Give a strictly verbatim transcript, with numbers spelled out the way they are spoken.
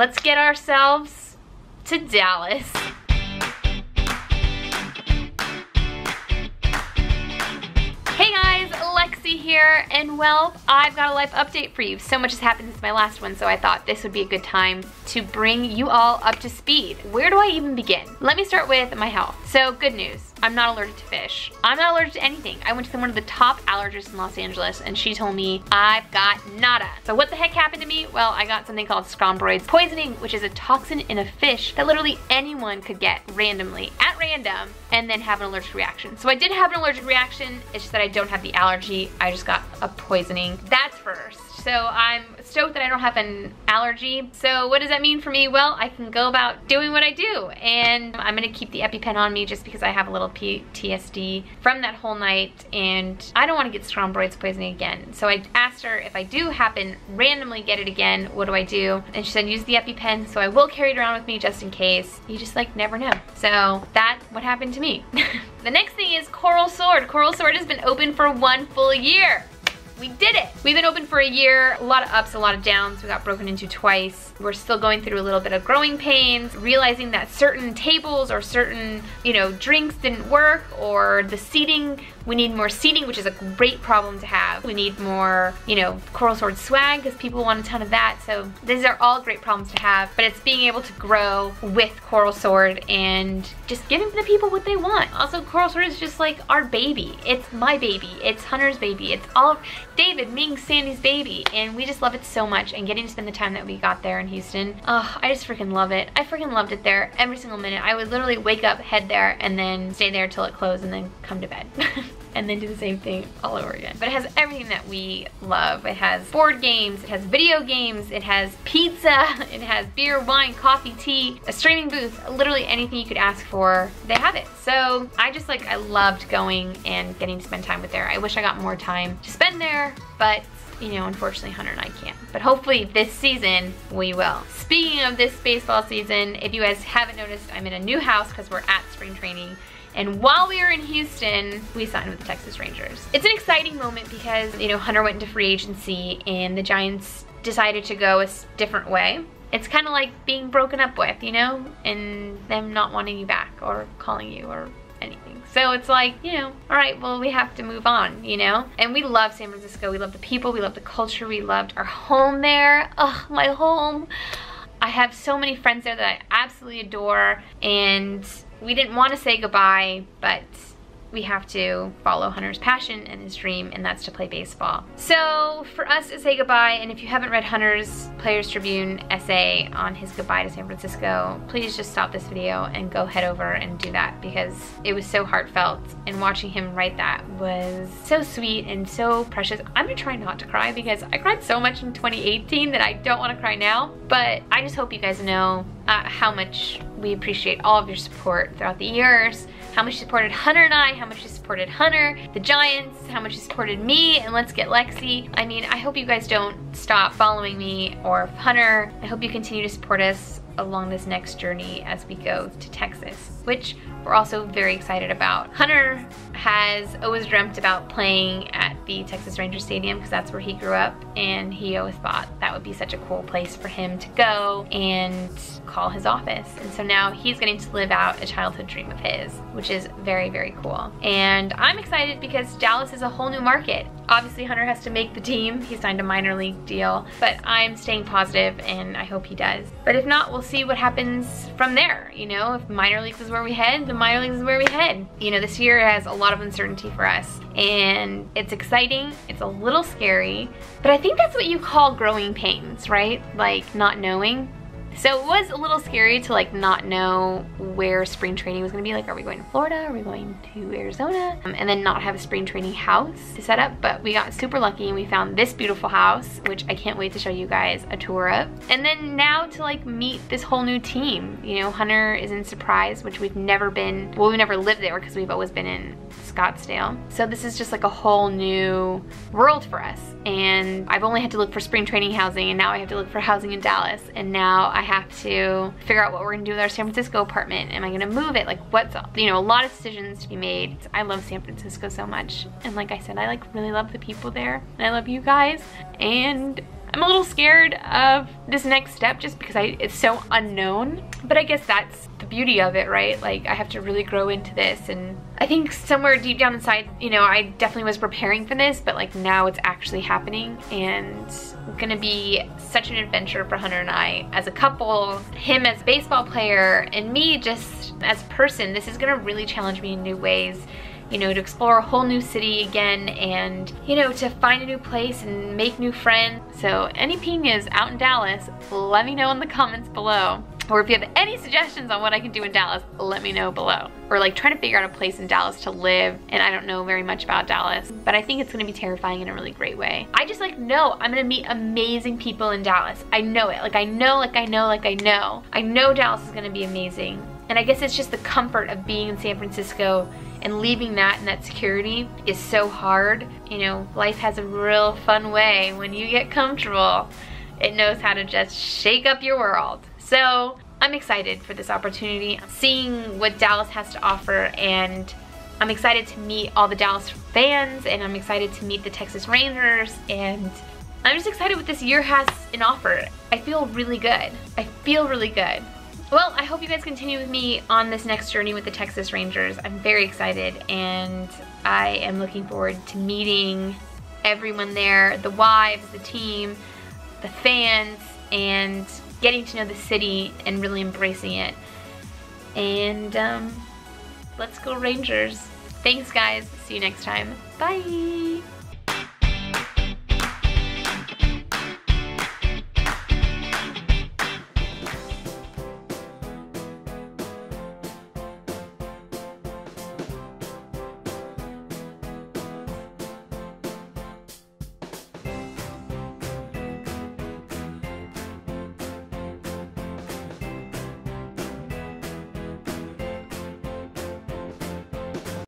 let's get ourselves to Dallas. Here, and well, I've got a life update for you. So much has happened since my last one, so I thought this would be a good time to bring you all up to speed. Where do I even begin? Let me start with my health. So good news, I'm not allergic to fish. I'm not allergic to anything. I went to one of the top allergists in Los Angeles and she told me I've got nada. So what the heck happened to me? Well, I got something called scombroid poisoning, which is a toxin in a fish that literally anyone could get randomly at random and then have an allergic reaction. So I did have an allergic reaction, it's just that I don't have the allergy. I just got a poisoning. That's first. So I'm stoked that I don't have an allergy. So what does that mean for me? Well, I can go about doing what I do, and I'm gonna keep the EpiPen on me just because I have a little P T S D from that whole night, and I don't wanna get scombroid poisoning again. So I asked her, if I do happen randomly get it again, what do I do? And she said, use the EpiPen, so I will carry it around with me just in case. You just like never know. So that's what happened to me. The next thing is Coral Sword. Coral Sword has been open for one full year. We did it! We've been open for a year, a lot of ups, a lot of downs. We got broken into twice. We're still going through a little bit of growing pains, realizing that certain tables or certain, you know, drinks didn't work, or the seating, we need more seating, which is a great problem to have. We need more, you know, Coral Sword swag, because people want a ton of that. So these are all great problems to have, but it's being able to grow with Coral Sword and just giving the people what they want. Also, Coral Sword is just like our baby. It's my baby, it's Hunter's baby, it's all, David, Ming, Sandy's baby, and we just love it so much, and getting to spend the time that we got there in Houston, oh, I just freaking love it. I freaking loved it there every single minute. I would literally wake up, head there, and then stay there till it closed, and then come to bed. And then do the same thing all over again. But it has everything that we love. It has board games, it has video games, it has pizza, it has beer, wine, coffee, tea, a streaming booth, literally anything you could ask for, they have it. So I just like, I loved going and getting to spend time with there. I wish I got more time to spend there, but you know, unfortunately Hunter and I can't. But hopefully this season, we will. Speaking of this baseball season, if you guys haven't noticed, I'm in a new house because we're at spring training. And while we were in Houston, we signed with the Texas Rangers. It's an exciting moment because, you know, Hunter went into free agency and the Giants decided to go a different way. It's kind of like being broken up with, you know, and them not wanting you back or calling you or anything. So it's like, you know, all right, well, we have to move on, you know? And we love San Francisco. We love the people. We love the culture. We loved our home there. Ugh, my home. I have so many friends there that I absolutely adore, and we didn't want to say goodbye, but we have to follow Hunter's passion and his dream, and that's to play baseball. So for us to say goodbye, and if you haven't read Hunter's Players Tribune essay on his goodbye to San Francisco, please just stop this video and go head over and do that, because it was so heartfelt, and watching him write that was so sweet and so precious. I'm gonna try not to cry because I cried so much in twenty eighteen that I don't want to cry now, but I just hope you guys know uh, how much we appreciate all of your support throughout the years, how much you supported Hunter and I, how much you supported Hunter, the Giants, how much you supported me, and Let's Get Lexi. I mean, I hope you guys don't stop following me or Hunter. I hope you continue to support us along this next journey as we go to Texas, which we're also very excited about. Hunter has always dreamt about playing at the Texas Rangers Stadium because that's where he grew up, and he always thought that would be such a cool place for him to go and call his office. And so now he's getting to live out a childhood dream of his, which is very, very cool. And I'm excited because Dallas is a whole new market. Obviously Hunter has to make the team. He signed a minor league deal, but I'm staying positive and I hope he does. But if not, we'll see what happens from there. You know, if minor leagues is where we head, the minor leagues is where we head. You know, this year has a lot of uncertainty for us, and it's exciting, it's a little scary, but I think that's what you call growing pains, right? Like not knowing. So it was a little scary to like not know where spring training was gonna be. Like, are we going to Florida? Are we going to Arizona? Um, and then not have a spring training house to set up, but we got super lucky and we found this beautiful house, which I can't wait to show you guys a tour of. And then now to like meet this whole new team. You know, Hunter is in Surprise, which we've never been, well, we've never lived there because we've always been in Scottsdale. So this is just like a whole new world for us. And I've only had to look for spring training housing, and now I have to look for housing in Dallas. And now I have to figure out what we're gonna do with our San Francisco apartment. Am I gonna move it? Like what's, you know, a lot of decisions to be made. I love San Francisco so much. And like I said, I like really love the people there, and I love you guys. And I'm a little scared of this next step just because I, it's so unknown, but I guess that's the beauty of it, right? Like, I have to really grow into this, and I think somewhere deep down inside, you know, I definitely was preparing for this, but like now it's actually happening, and it's gonna be such an adventure for Hunter and I as a couple, him as a baseball player, and me just as a person. This is gonna really challenge me in new ways, you know, to explore a whole new city again, and, you know, to find a new place and make new friends. So any piñas out in Dallas, let me know in the comments below. Or if you have any suggestions on what I can do in Dallas, let me know below. Or like trying to figure out a place in Dallas to live, and I don't know very much about Dallas, but I think it's gonna be terrifying in a really great way. I just like know I'm gonna meet amazing people in Dallas. I know it, like I know, like I know, like I know. I know Dallas is gonna be amazing. And I guess it's just the comfort of being in San Francisco and leaving that, and that security is so hard. You know, life has a real fun way. When you get comfortable, it knows how to just shake up your world. So I'm excited for this opportunity, seeing what Dallas has to offer, and I'm excited to meet all the Dallas fans, and I'm excited to meet the Texas Rangers, and I'm just excited what this year has in offer. I feel really good. I feel really good. Well, I hope you guys continue with me on this next journey with the Texas Rangers. I'm very excited, and I am looking forward to meeting everyone there, the wives, the team, the fans, and getting to know the city and really embracing it. And um, let's go Rangers. Thanks guys, see you next time. Bye.